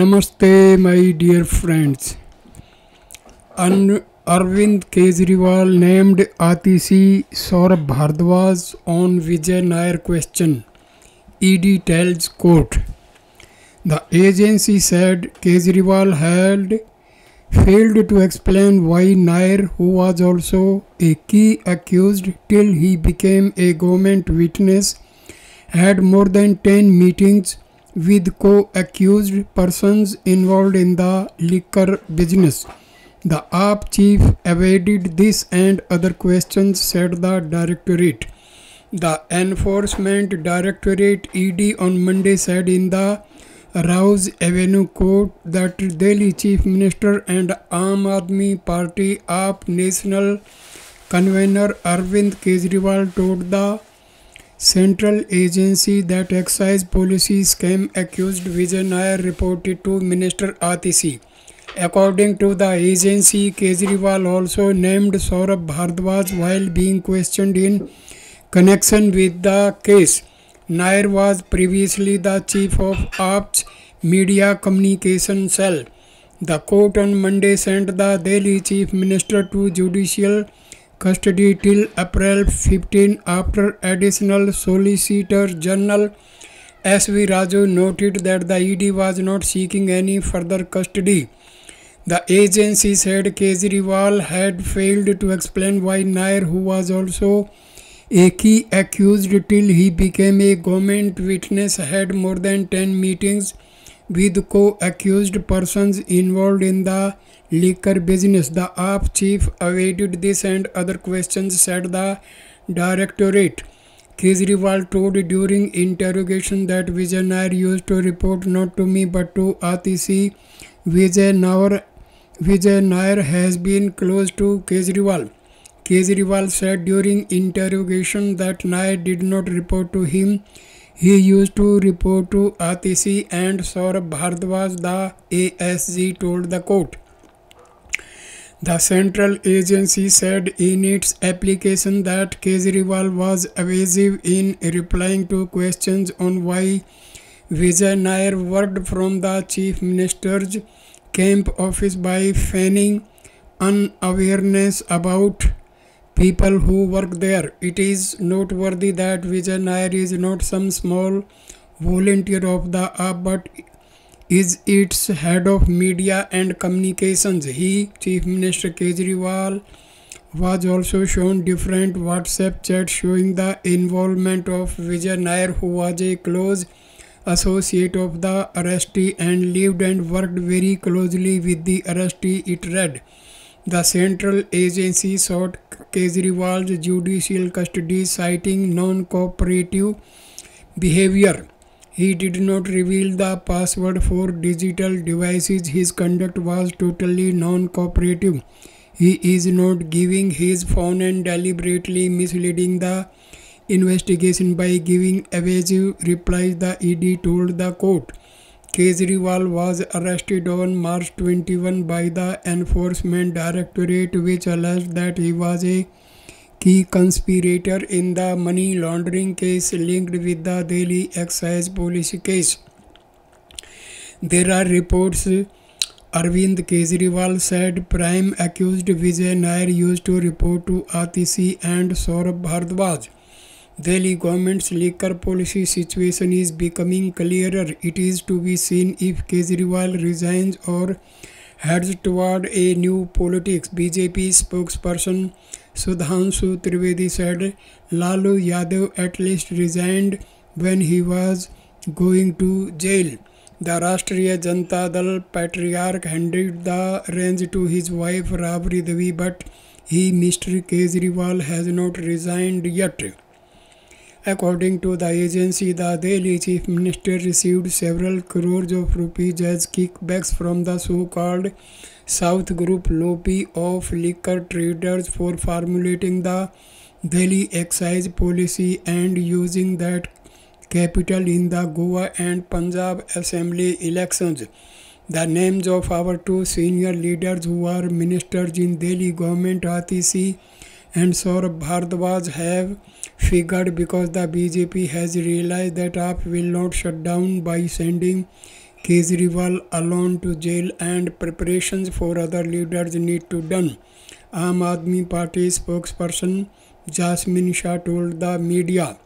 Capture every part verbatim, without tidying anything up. नमस्ते my dear friends. Arvind Kejriwal named Atishi, Saurabh Bharadwaj on Vijay Nair question, ED tells court. The agency said Kejriwal had failed to explain why Nair, who was also a key accused till he became a government witness, had more than ten meetings with co-accused persons involved in the liquor business. The A A P chief evaded this and other questions, said the directorate. The Enforcement Directorate (E D) on Monday said in the Rouse Avenue court that Delhi Chief Minister and Aam Aadmi Party A A P National Convener Arvind Kejriwal told the central agency that excise policy scam accused Vijay Nair reported to Minister Atishi. According to the agency, Kejriwal also named Saurabh Bhardwaj while being questioned in connection with the case. Nair was previously the chief of A A P's media communication cell. The court on Monday sent the Delhi chief minister to judicial custody till April fifteenth after additional solicitor general S V Raju noted that the E D was not seeking any further custody. The agency said Kejriwal had failed to explain why Nair, who was also a key accused till he became a government witness, had more than ten meetings with co-accused persons involved in the liquor business. The A A P chief evaded this and other questions, said the directorate. Kejriwal told during interrogation that Vijay Nair used to report not to me but to Atishi. Vijay Nair, Vijay Nair has been close to Kejriwal. Kejriwal said during interrogation that Nair did not report to him. He used to report to Atishi and Saurabh Bhardwaj, the A S G told the court. The central agency said in its application that Kejriwal was evasive in replying to questions on why Vijay Nair worked from the chief minister's camp office by feigning unawareness about people who work there. It is noteworthy that Vijay Nair is not some small volunteer of the A A P but is its head of media and communications. He, Chief Minister Kejriwal, was also shown different WhatsApp chats showing the involvement of Vijay Nair, who was a close associate of the arrestee and lived and worked very closely with the arrestee, it read. The central agency sought Kejriwal's judicial custody, citing non-cooperative behavior. He did not reveal the password for digital devices. His conduct was totally non-cooperative. He is not giving his phone and deliberately misleading the investigation by giving evasive replies, the E D told the court. Kejriwal was arrested on March twenty-first by the Enforcement Directorate, which alleged that he was a key conspirator in the money laundering case linked with the Delhi excise policy case. There are reports Arvind Kejriwal said prime accused Vijay Nair used to report to Atishi and Saurabh Bhardwaj. Delhi government's liquor policy situation is becoming clearer. It is to be seen if Kejriwal resigns or heads toward a new politics. B J P spokesperson Sudhanshu Trivedi said Laloo Yadav at least resigned when he was going to jail. The Rashtriya Janata Dal patriarch handed the reins to his wife Rabri Devi, but he, Mister Kejriwal, has not resigned yet. According to the agency, the Delhi chief minister received several crores of rupees as kickbacks from the so-called South Group lobby of liquor traders for formulating the Delhi excise policy and using that capital in the Goa and Punjab assembly elections. The names of our two senior leaders who are ministers in Delhi government, Atishi and Saurabh Bhardwaj, have figured because the B J P has realized that A A P will not shut down by sending Kejriwal alone to jail and preparations for other leaders need to done. Aam Aadmi Party spokesperson Jasmine Shah told the media.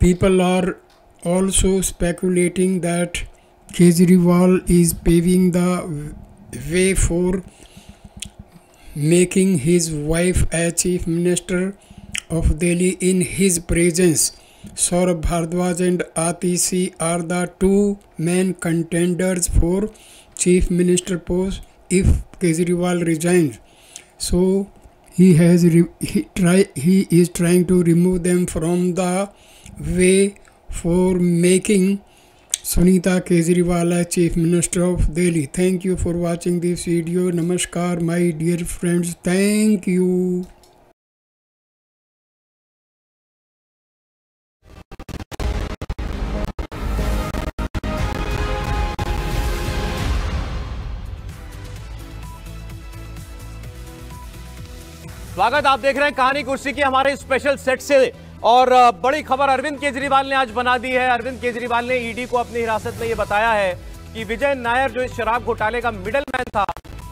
People are also speculating that Kejriwal is paving the way for making his wife as Chief Minister of Delhi in his presence. Saurabh Bhardwaj and Atishi are the two main contenders for Chief Minister post if Kejriwal resigns. So he has re he try he is trying to remove them from the way for making Sunita Kejriwal as Chief Minister of Delhi. Thank you for watching this video. Namaskar, my dear friends. Thank you. स्वागत, आप देख रहे हैं कहानी कुर्सी की हमारे special set से। और बड़ी खबर अरविंद केजरीवाल ने आज बना दी है। अरविंद केजरीवाल ने ईडी को अपनी हिरासत में ये बताया है कि विजय नायर जो इस शराब घोटाले का मिडल मैन था,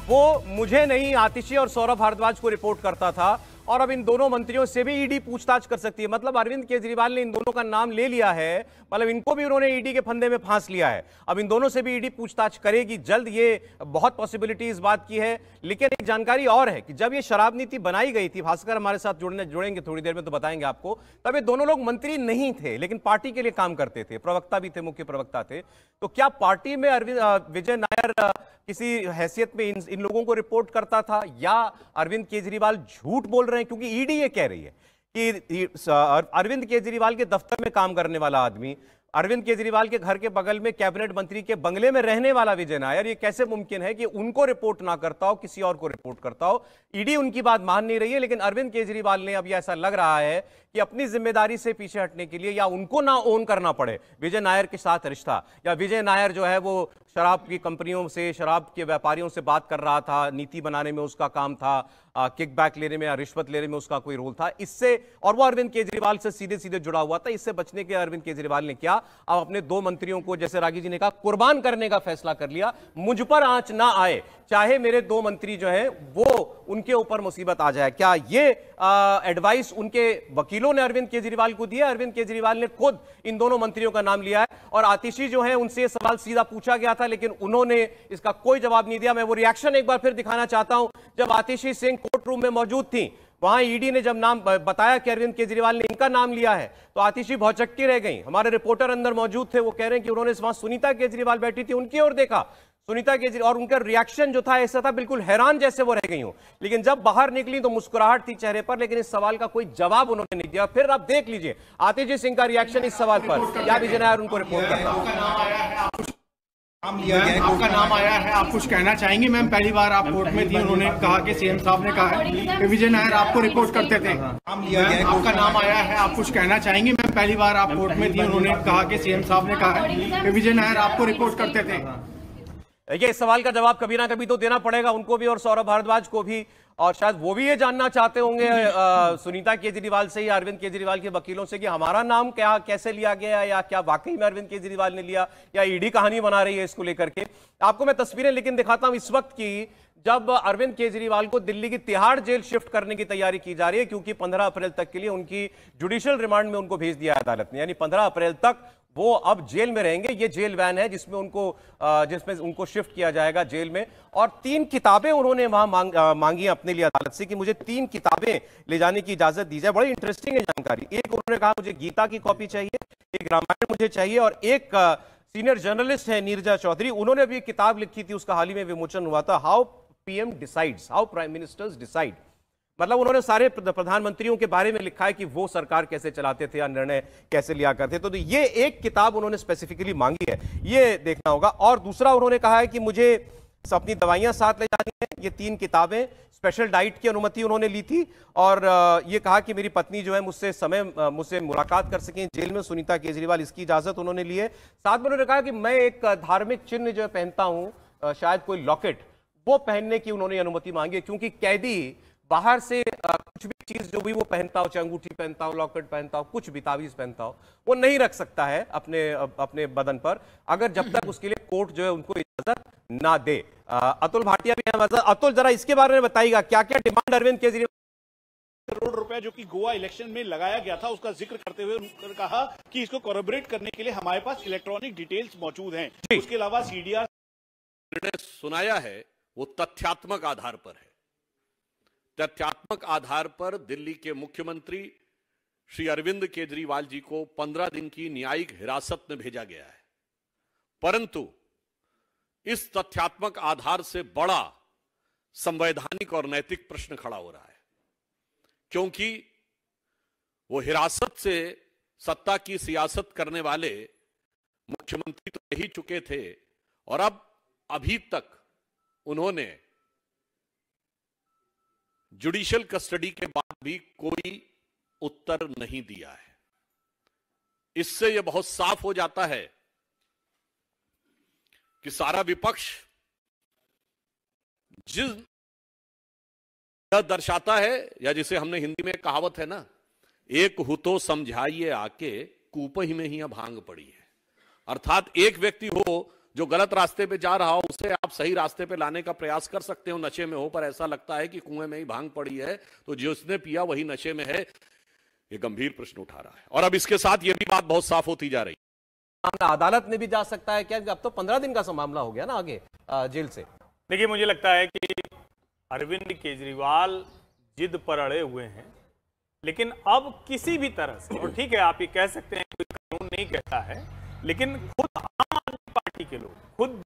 वो मुझे नहीं, आतिशी और सौरभ भारद्वाज को रिपोर्ट करता था, और अब इन दोनों मंत्रियों से भी ईडी पूछताछ कर सकती है। मतलब अरविंद केजरीवाल ने इन दोनों का नाम ले लिया है, मतलब इनको भी उन्होंने ईडी के फंदे में फांस लिया है। अब इन दोनों से भी ईडी पूछताछ करेगी जल्द, ये बहुत पॉसिबिलिटी इस बात की है। लेकिन एक जानकारी और है कि जब ये शराब नीति बनाई गई थी, भास्कर हमारे साथ जुड़ने जुड़ेंगे थोड़ी देर में तो बताएंगे आपको, तब ये दोनों लोग मंत्री नहीं थे लेकिन पार्टी के लिए काम करते थे, प्रवक्ता भी थे, मुख्य प्रवक्ता थे। तो क्या पार्टी में अरविंद विजय नायर किसी हैसियत में इन, इन लोगों को रिपोर्ट करता था, या अरविंद केजरीवाल झूठ बोल रहे हैं? क्योंकि ईडी ये कह रही है कि अरविंद केजरीवाल के दफ्तर में काम करने वाला आदमी, अरविंद केजरीवाल के घर के बगल में कैबिनेट मंत्री के बंगले में रहने वाला विजय नायर, ये कैसे मुमकिन है कि उनको रिपोर्ट ना करता हो, किसी और को रिपोर्ट करता हो। ईडी उनकी बात मान नहीं रही है, लेकिन अरविंद केजरीवाल ने, अब ये ऐसा लग रहा है कि अपनी जिम्मेदारी से पीछे हटने के लिए, या उनको ना ओन करना पड़े विजय नायर के साथ रिश्ता, या विजय नायर जो है वो शराब की कंपनियों से, शराब के व्यापारियों से बात कर रहा था, नीति बनाने में उसका काम था, किकबैक लेने में या रिश्वत लेने में उसका कोई रोल था, इससे, और वो अरविंद केजरीवाल से सीधे सीधे जुड़ा हुआ था, इससे बचने के अरविंद केजरीवाल ने क्या, अब अपने दो मंत्रियों को, जैसे रागी जी ने कहा, कुर्बान करने का फैसला कर लिया। मुझ पर आंच ना आए, चाहे मेरे दो मंत्री जो है वो, उनके ऊपर मुसीबत आ जाए। क्या ये एडवाइस उनके वकीलों ने अरविंद केजरीवाल को दिया? अरविंद केजरीवाल ने खुद इन दोनों मंत्रियों का नाम लिया है, और आतिशी जो है उनसे ये सवाल सीधा पूछा गया था लेकिन उन्होंने इसका कोई जवाब नहीं दिया। मैं वो रिएक्शन एक बार फिर दिखाना चाहता हूं जब आतिशी सिंह कोर्ट रूम में मौजूद थी, वहां ईडी ने जब नाम बताया कि अरविंद केजरीवाल ने इनका नाम लिया है, तो आतिशी भौचक्की रह गई। हमारे रिपोर्टर अंदर मौजूद थे, वो कह रहे हैं कि उन्होंने वहां सुनीता केजरीवाल बैठी थी, उनकी ओर देखा, सुनीता केजरीवाल, और उनका रिएक्शन जो था ऐसा था, बिल्कुल हैरान जैसे वो रह गई हो, लेकिन जब बाहर निकली तो मुस्कुराहट थी चेहरे पर, लेकिन इस सवाल का कोई जवाब उन्होंने नहीं दिया। फिर आप देख लीजिए आतिशी सिंह का रिएक्शन इस सवाल पर, या विजय नायर उनको रिपोर्ट करता। आपका नाम आया है, आप कुछ कहना चाहेंगे? मैम, पहली बार आप कोर्ट में थी, उन्होंने कहा कि सीएम साहब ने कहा है कि विजय नायर आपको रिपोर्ट करते थे। आपका नाम आया है, आप कुछ कहना चाहेंगे? मैम, पहली बार आप कोर्ट में थी, उन्होंने कहा कि सीएम साहब ने कहा है कि विजय नायर आपको रिपोर्ट करते थे। देखिए, इस सवाल का जवाब कभी ना कभी तो देना पड़ेगा उनको भी, और सौरभ भारद्वाज को भी, और शायद वो भी ये जानना चाहते होंगे आ, सुनीता केजरीवाल से या अरविंद केजरीवाल के वकीलों से कि हमारा नाम क्या, कैसे लिया गया, या क्या वाकई में अरविंद केजरीवाल ने लिया, या ईडी कहानी बना रही है इसको लेकर के। आपको मैं तस्वीरें लेकिन दिखाता हूं इस वक्त की, जब अरविंद केजरीवाल को दिल्ली की तिहाड़ जेल शिफ्ट करने की तैयारी की जा रही है, क्योंकि पंद्रह अप्रैल तक के लिए उनकी जुडिशियल रिमांड में उनको भेज दिया है अदालत ने, यानी पंद्रह अप्रैल तक वो अब जेल में रहेंगे। ये जेल वैन है जिसमें उनको जिसमें उनको शिफ्ट किया जाएगा जेल में, और तीन किताबें उन्होंने वहां मांग, मांगी अपने लिए अदालत से कि मुझे तीन किताबें ले जाने की इजाजत दी जाए। बड़ी इंटरेस्टिंग है जानकारी। एक उन्होंने कहा मुझे गीता की कॉपी चाहिए, एक रामायण मुझे चाहिए, और एक सीनियर जर्नलिस्ट है नीरजा चौधरी, उन्होंने भी किताब लिखी थी, उसका हाल ही में विमोचन हुआ था, how PM decides, how prime ministers decide. मतलब उन्होंने सारे प्रधानमंत्रियों के बारे में लिखा है कि वो सरकार कैसे चलाते थे या निर्णय कैसे लिया करते थे। तो ये एक किताब उन्होंने स्पेसिफिकली मांगी है, ये देखना होगा। और दूसरा उन्होंने कहा है कि मुझे अपनी दवाइयां साथ ले जानी है, ये तीन किताबें, स्पेशल डाइट की अनुमति उन्होंने ली थी, और ये कहा कि मेरी पत्नी जो है मुझसे समय मुझसे मुलाकात कर सकें जेल में, सुनीता केजरीवाल, इसकी इजाजत उन्होंने ली है। साथ में उन्होंने कहा कि मैं एक धार्मिक चिन्ह जो पहनता हूँ, शायद कोई लॉकेट, वो पहनने की उन्होंने अनुमति मांगी, क्योंकि कैदी बाहर से कुछ भी चीज जो भी वो पहनता हो, अंगूठी पहनता हो, लॉकेट पहनता हो, कुछ भी तावीज पहनता हो, वो नहीं रख सकता है अपने अपने बदन पर, अगर जब तक उसके लिए कोर्ट जो है उनको इजाजत ना दे। अतुल भाटिया भी हमारे साथ। अतुल, जरा इसके बारे में बताइएगा, क्या क्या डिमांड अरविंद केजरीवाल? करोड़ रुपया जो कि गोवा इलेक्शन में लगाया गया था उसका जिक्र करते हुए उन्होंने कहा कि इसको कॉरबोरेट करने के लिए हमारे पास इलेक्ट्रॉनिक डिटेल्स मौजूद हैं। उसके अलावा सीडीआर ने सुनाया है वो तथ्यात्मक आधार पर है। तथ्यात्मक आधार पर दिल्ली के मुख्यमंत्री श्री अरविंद केजरीवाल जी को पंद्रह दिन की न्यायिक हिरासत में भेजा गया है, परंतु इस तथ्यात्मक आधार से बड़ा संवैधानिक और नैतिक प्रश्न खड़ा हो रहा है, क्योंकि वो हिरासत से सत्ता की सियासत करने वाले मुख्यमंत्री तो रह ही चुके थे और अब अभी तक उन्होंने जुडिशियल कस्टडी के बाद भी कोई उत्तर नहीं दिया है। इससे यह बहुत साफ हो जाता है कि सारा विपक्ष जिस दर्शाता है, या जिसे हमने हिंदी में कहावत है ना, एक हु तो समझाइए आके कूप ही में ही अब भांग पड़ी है, अर्थात एक व्यक्ति हो जो गलत रास्ते पे जा रहा हो उसे आप सही रास्ते पे लाने का प्रयास कर सकते हो, नशे में हो, पर ऐसा लगता है कि कुएं में ही भांग पड़ी है, तो जिसने पिया वही नशे में है। यह गंभीर प्रश्न उठा रहा है और अब इसके साथ यह भी बात बहुत साफ होती जा रही है, अदालत में भी जा सकता है क्या? अब तो पंद्रह दिन का मामला हो गया ना आगे जेल से। देखिए, मुझे लगता है कि अरविंद केजरीवाल जिद पर अड़े हुए हैं, लेकिन अब किसी भी तरह से, और ठीक है आप ये कह सकते हैं कोई कानून नहीं कहता है, लेकिन खुद आम आदमी पार्टी के लोग, खुद